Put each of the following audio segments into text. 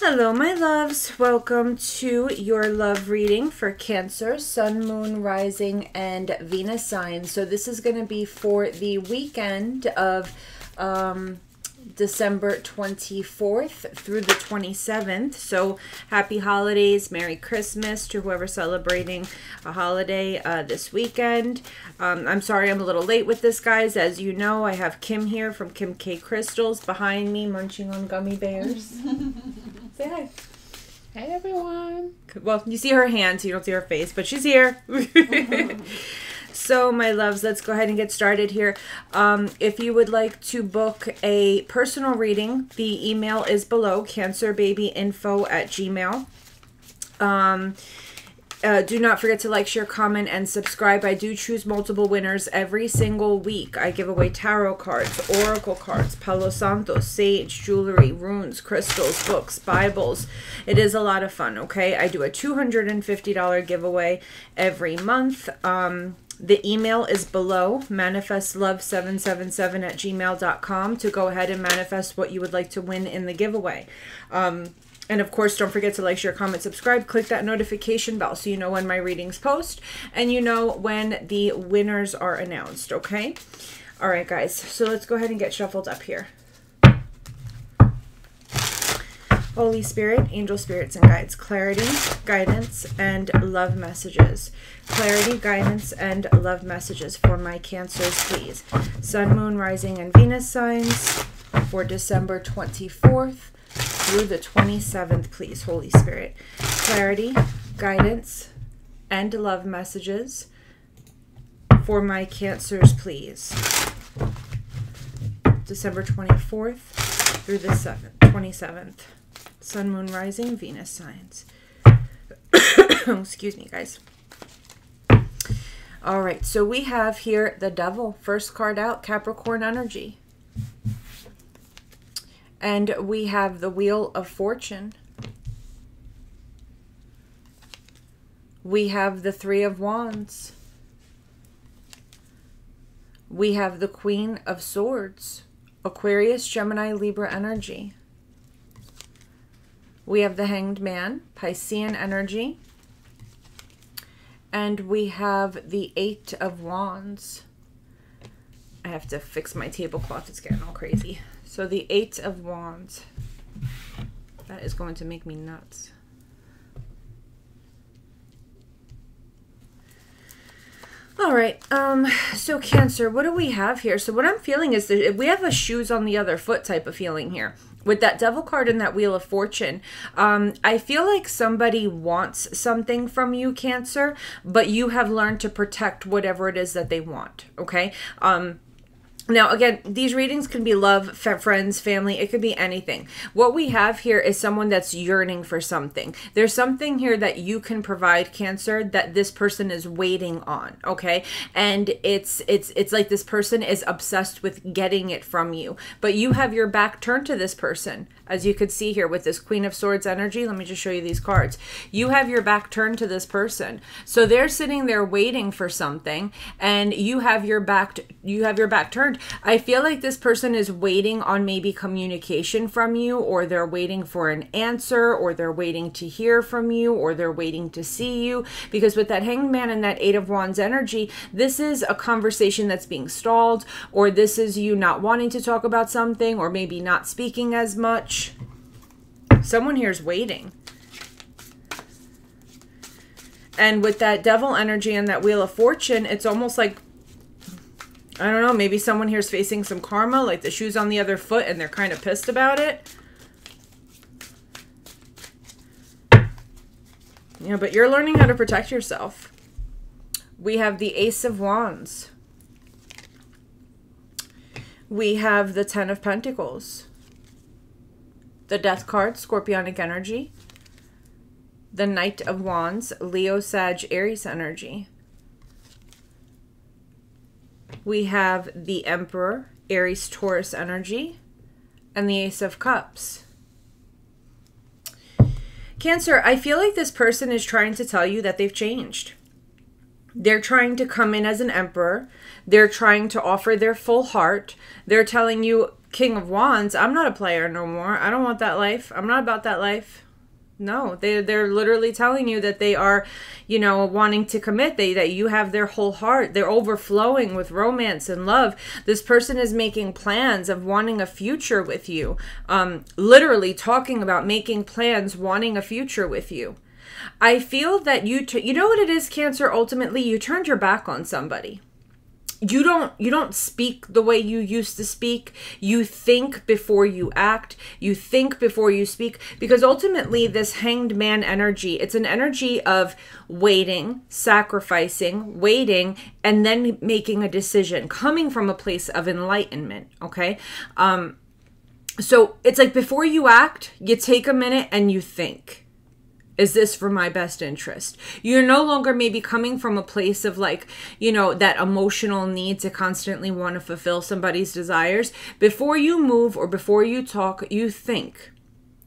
Hello, my loves. Welcome to your love reading for Cancer, Sun, Moon, Rising, and Venus signs. So this is going to be for the weekend of December 24th through the 27th. So happy holidays, Merry Christmas to whoever's celebrating a holiday this weekend. I'm sorry I'm a little late with this, guys. As you know, I have Kim here from Kim K Crystals behind me munching on gummy bears. Say hi. Hey, everyone. Well, you see her hand, so you don't see her face, but she's here. So, my loves, let's go ahead and get started here. If you would like to book a personal reading, the email is below, cancerbabyinfo@gmail.com. Do not forget to like, share, comment, and subscribe. I do choose multiple winners every single week. I give away tarot cards, oracle cards, Palo Santo, sage, jewelry, runes, crystals, books, Bibles. It is a lot of fun, okay? I do a $250 giveaway every month. The email is below, manifestlove777@gmail.com, to go ahead and manifest what you would like to win in the giveaway. And of course, don't forget to like, share, comment, subscribe, click that notification bell so you know when my readings post and you know when the winners are announced, okay? All right, guys, so let's go ahead and get shuffled up here. Holy Spirit, angel spirits and guides, clarity, guidance, and love messages. Clarity, guidance, and love messages for my Cancers, please. Sun, Moon, Rising, and Venus signs for December 24th through the 27th, please, Holy Spirit. Clarity, guidance, and love messages for my Cancers, please. December 24th through the 27th. Sun, Moon, Rising, Venus signs. Excuse me, guys. All right, so we have here the Devil. First card out, Capricorn energy. And we have the Wheel of Fortune. We have the Three of Wands. We have the Queen of Swords. Aquarius, Gemini, Libra energy. We have the Hanged Man, Piscean energy. And we have the Eight of Wands. I have to fix my tablecloth. It's getting all crazy. So the Eight of Wands. That is going to make me nuts. All right, so Cancer, what do we have here? So what I'm feeling is that we have a shoes on the other foot type of feeling here. With that Devil card and that Wheel of Fortune, I feel like somebody wants something from you, Cancer, but you have learned to protect whatever it is that they want, okay? Now, again, these readings can be love, friends, family. It could be anything. What we have here is someone that's yearning for something. There's something here that you can provide, Cancer, that this person is waiting on, okay? And it's like this person is obsessed with getting it from you. But you have your back turned to this person, as you could see here with this Queen of Swords energy. Let me just show you these cards. You have your back turned to this person. So they're sitting there waiting for something, and you have your back, turned. I feel like this person is waiting on maybe communication from you, or they're waiting for an answer, or they're waiting to hear from you, or they're waiting to see you. Because with that Hanged Man and that Eight of Wands energy, this is a conversation that's being stalled, or this is you not wanting to talk about something, or maybe not speaking as much. Someone here is waiting. And with that Devil energy and that Wheel of Fortune, it's almost like, I don't know, maybe someone here is facing some karma, like the shoes on the other foot, and they're kind of pissed about it. Yeah, but you're learning how to protect yourself. We have the Ace of Wands. We have the Ten of Pentacles. The Death card, Scorpionic energy. The Knight of Wands, Leo, Sag, Aries energy. We have the Emperor, Aries, Taurus energy, and the Ace of Cups. Cancer, I feel like this person is trying to tell you that they've changed. They're trying to come in as an Emperor. They're trying to offer their full heart. They're telling you, King of Wands, I'm not a player no more. I don't want that life. I'm not about that life. No, they're literally telling you that they are, you know, wanting to commit, that you have their whole heart. They're overflowing with romance and love. This person is making plans of wanting a future with you. Literally talking about making plans, wanting a future with you. I feel that you know what it is, Cancer, ultimately, you turned your back on somebody. You don't speak the way you used to speak. You think before you act. You think before you speak, because ultimately this Hanged Man energy, it's an energy of waiting, sacrificing, waiting, and then making a decision, coming from a place of enlightenment. Okay. So it's like before you act, you take a minute and you think. Is this for my best interest? You're no longer maybe coming from a place of like, you know, that emotional need to constantly want to fulfill somebody's desires. Before you move or before you talk, you think.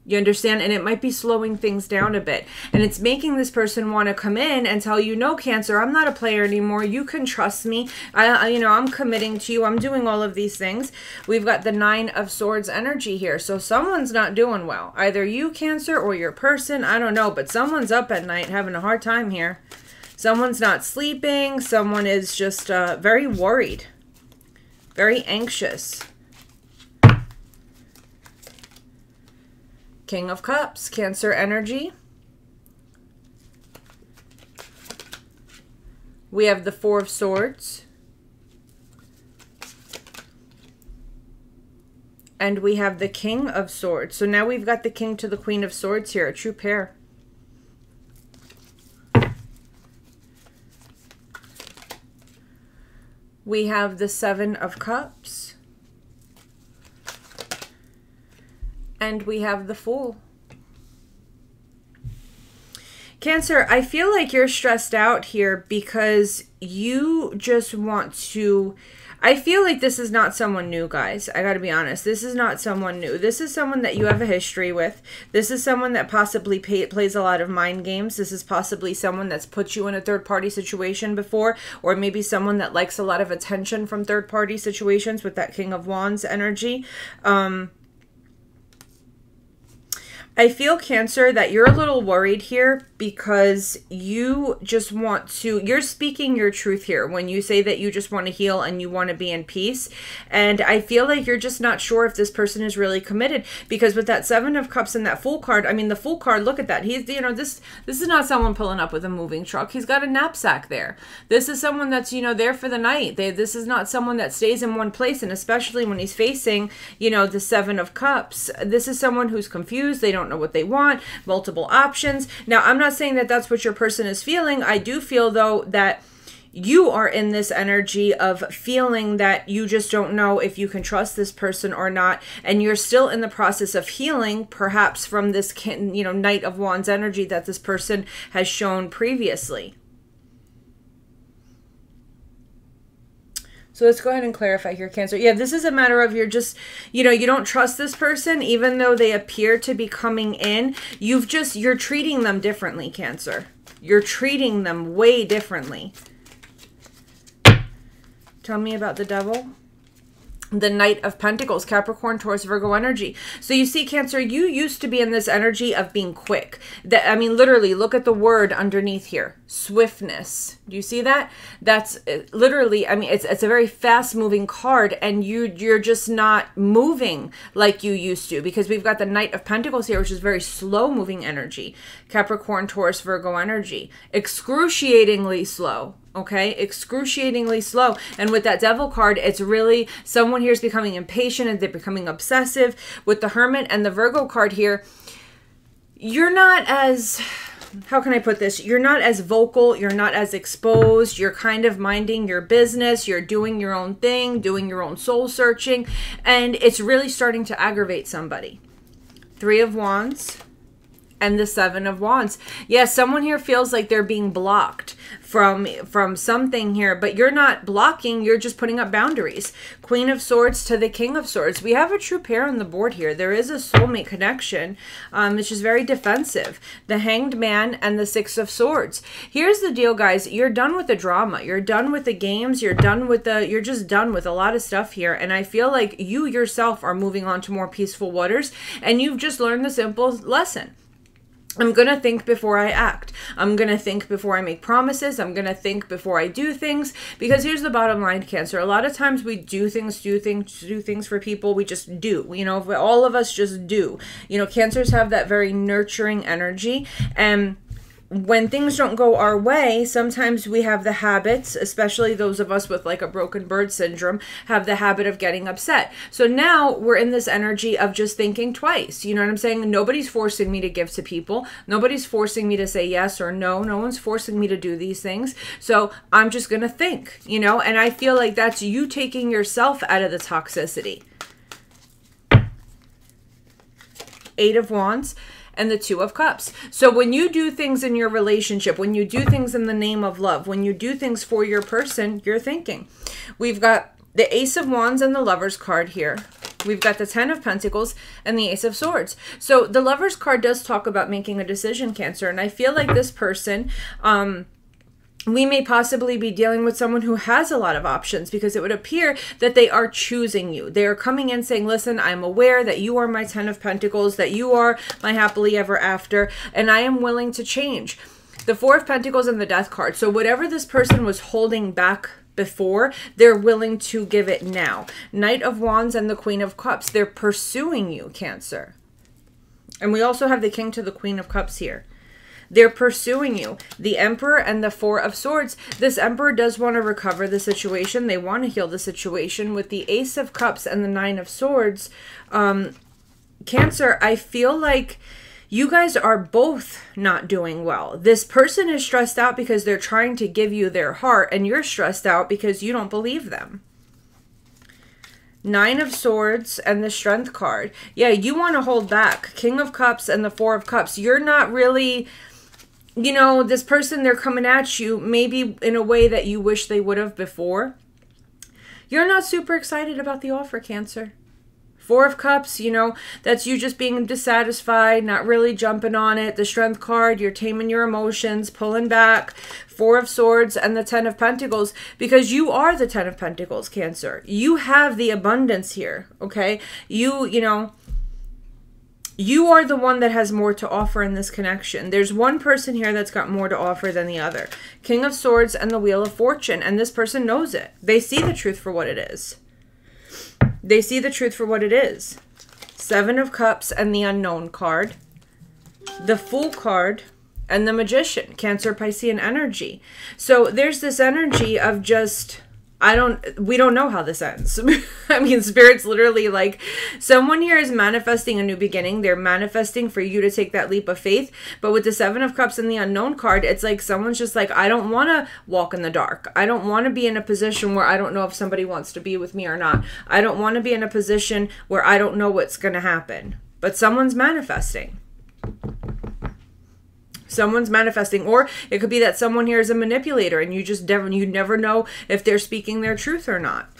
You understand? And it might be slowing things down a bit. And it's making this person want to come in and tell you, no, Cancer, I'm not a player anymore. You can trust me. You know, I'm committing to you. I'm doing all of these things. We've got the Nine of Swords energy here. So someone's not doing well. Either you, Cancer, or your person. I don't know. But someone's up at night having a hard time here. Someone's not sleeping. Someone is just very worried, very anxious. King of Cups, Cancer energy. We have the Four of Swords. And we have the King of Swords. So now we've got the King to the Queen of Swords here, a true pair. We have the Seven of Cups. And we have the Fool. Cancer, I feel like you're stressed out here because you just want to... I feel like this is not someone new, guys. I gotta be honest. This is not someone new. This is someone that you have a history with. This is someone that possibly plays a lot of mind games. This is possibly someone that's put you in a third-party situation before, or maybe someone that likes a lot of attention from third-party situations with that King of Wands energy. I feel, Cancer, that you're a little worried here because you just want to, you're speaking your truth here when you say that you just want to heal and you want to be in peace. And I feel like you're just not sure if this person is really committed, because with that Seven of Cups and that Fool card, I mean, the Fool card, look at that. He's, you know, this is not someone pulling up with a moving truck. He's got a knapsack there. This is someone that's, you know, there for the night. This is not someone that stays in one place. And especially when he's facing, you know, the Seven of Cups, this is someone who's confused. They don't know what they want, multiple options. Now, I'm not saying that that's what your person is feeling. I do feel, though, that you are in this energy of feeling that you just don't know if you can trust this person or not, and you're still in the process of healing, perhaps from this, you know, Knight of Wands energy that this person has shown previously. So let's go ahead and clarify here, Cancer. Yeah, this is a matter of you're just, you know, you don't trust this person, even though they appear to be coming in. You've just, you're treating them differently, Cancer. You're treating them way differently. Tell me about the Devil. The Knight of Pentacles, Capricorn, Taurus, Virgo energy. So you see, Cancer, you used to be in this energy of being quick. That, I mean, literally, look at the word underneath here, swiftness. Do you see that? That's literally, I mean, it's a very fast-moving card, and you're just not moving like you used to, because we've got the Knight of Pentacles here, which is very slow-moving energy. Capricorn, Taurus, Virgo energy. Excruciatingly slow. Okay, excruciatingly slow. And with that Devil card, it's really someone here is becoming impatient and they're becoming obsessive. With the Hermit and the Virgo card here, you're not as, how can I put this? You're not as vocal. You're not as exposed. You're kind of minding your business. You're doing your own thing, doing your own soul searching. And it's really starting to aggravate somebody. Three of Wands and the Seven of Wands. Yes, yeah, someone here feels like they're being blocked from something here, but you're not blocking, you're just putting up boundaries. Queen of Swords to the King of Swords. We have a true pair on the board here. There is a soulmate connection. It's just very defensive. The Hanged Man and the Six of Swords. Here's the deal, guys. You're done with the drama. You're done with the games. You're done with the, you're just done with a lot of stuff here. And I feel like you yourself are moving on to more peaceful waters, and you've just learned the simple lesson. I'm going to think before I act. I'm going to think before I make promises. I'm going to think before I do things, because here's the bottom line, Cancer. A lot of times we do things for people. We just do, you know, all of us just do, you know. Cancers have that very nurturing energy, and when things don't go our way, sometimes we have the habits, especially those of us with like a broken bird syndrome, have the habit of getting upset. So now we're in this energy of just thinking twice. You know what I'm saying? Nobody's forcing me to give to people. Nobody's forcing me to say yes or no. No one's forcing me to do these things. So I'm just going to think, you know, and I feel like that's you taking yourself out of the toxicity. Eight of Wands and the Two of Cups. So when you do things in your relationship, when you do things in the name of love, when you do things for your person, you're thinking. We've got the Ace of Wands and the Lover's card here. We've got the Ten of Pentacles and the Ace of Swords. So the Lover's card does talk about making a decision, Cancer, and I feel like this person, we may possibly be dealing with someone who has a lot of options, because it would appear that they are choosing you. They are coming in saying, listen, I'm aware that you are my Ten of Pentacles, that you are my happily ever after, and I am willing to change. The Four of Pentacles and the Death card. So whatever this person was holding back before, they're willing to give it now. Knight of Wands and the Queen of Cups. They're pursuing you, Cancer. And we also have the King to the Queen of Cups here. They're pursuing you. The Emperor and the Four of Swords. This Emperor does want to recover the situation. They want to heal the situation. With the Ace of Cups and the Nine of Swords, Cancer, I feel like you guys are both not doing well. This person is stressed out because they're trying to give you their heart, and you're stressed out because you don't believe them. Nine of Swords and the Strength card. Yeah, you want to hold back. King of Cups and the Four of Cups. You're not really... You know, this person, they're coming at you maybe in a way that you wish they would have before. You're not super excited about the offer, Cancer. Four of Cups, you know, that's you just being dissatisfied, not really jumping on it. The Strength card, you're taming your emotions, pulling back. Four of Swords and the Ten of Pentacles, because you are the Ten of Pentacles, Cancer. You have the abundance here, okay? You know... You are the one that has more to offer in this connection. There's one person here that's got more to offer than the other. King of Swords and the Wheel of Fortune. And this person knows it. They see the truth for what it is. They see the truth for what it is. Seven of Cups and the Unknown card. The Fool card and the Magician. Cancer, Piscean energy. So there's this energy of just... we don't know how this ends. I mean, Spirit's literally like, someone here is manifesting a new beginning. They're manifesting for you to take that leap of faith. But with the Seven of Cups and the Unknown card, it's like someone's just like, I don't want to walk in the dark. I don't want to be in a position where I don't know if somebody wants to be with me or not. I don't want to be in a position where I don't know what's going to happen. But someone's manifesting. Someone's manifesting, or it could be that someone here is a manipulator, and you just never know if they're speaking their truth or not.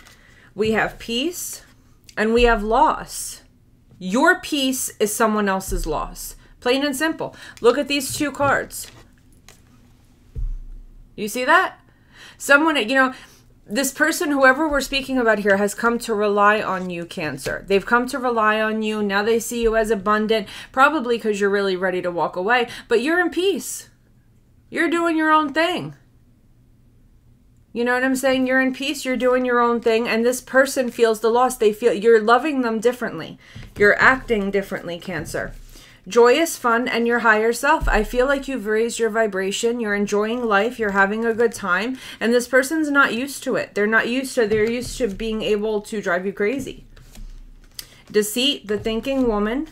We have peace and we have loss. Your peace is someone else's loss. Plain and simple. Look at these two cards. You see that? Someone, you know, this person, whoever we're speaking about here, has come to rely on you, Cancer. They've come to rely on you. Now they see you as abundant, probably because you're really ready to walk away, but you're in peace. You're doing your own thing. You know what I'm saying? You're in peace. You're doing your own thing. And this person feels the loss. They feel you're loving them differently. You're acting differently, Cancer. Joyous, fun, and your higher self. I feel like you've raised your vibration. You're enjoying life. You're having a good time. And this person's not used to it. They're not used to it. They're used to being able to drive you crazy. Deceit, the Thinking Woman,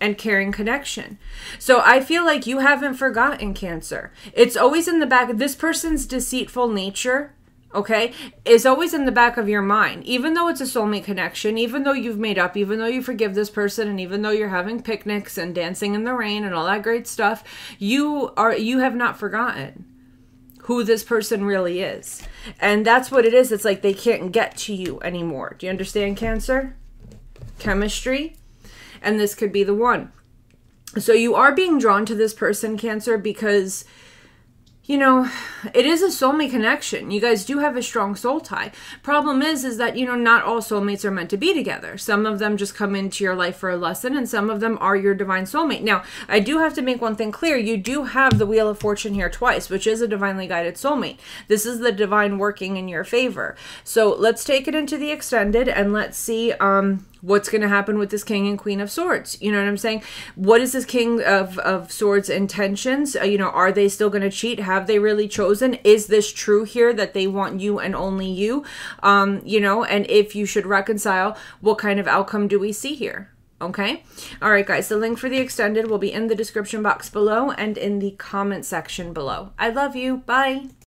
and Caring Connection. So I feel like you haven't forgotten, Cancer. It's always in the back. This person's deceitful nature okay, is always in the back of your mind. Even though it's a soulmate connection, even though you've made up, even though you forgive this person, and even though you're having picnics and dancing in the rain and all that great stuff, you have not forgotten who this person really is. And that's what it is. It's like they can't get to you anymore. Do you understand, Cancer? Chemistry. And this could be the one. So you are being drawn to this person, Cancer, because, you know, it is a soulmate connection. You guys do have a strong soul tie. Problem is that, you know, not all soulmates are meant to be together. Some of them just come into your life for a lesson, and some of them are your divine soulmate. Now, I do have to make one thing clear. You do have the Wheel of Fortune here twice, which is a divinely guided soulmate. This is the divine working in your favor. So let's take it into the extended, and let's see what's going to happen with this King and Queen of Swords. You know what I'm saying? What is this King of Swords intentions? You know, are they still going to cheat? Have they really chosen? Is this true here that they want you and only you? You know, and if you should reconcile, what kind of outcome do we see here? Okay. All right, guys. The link for the extended will be in the description box below and in the comment section below. I love you. Bye.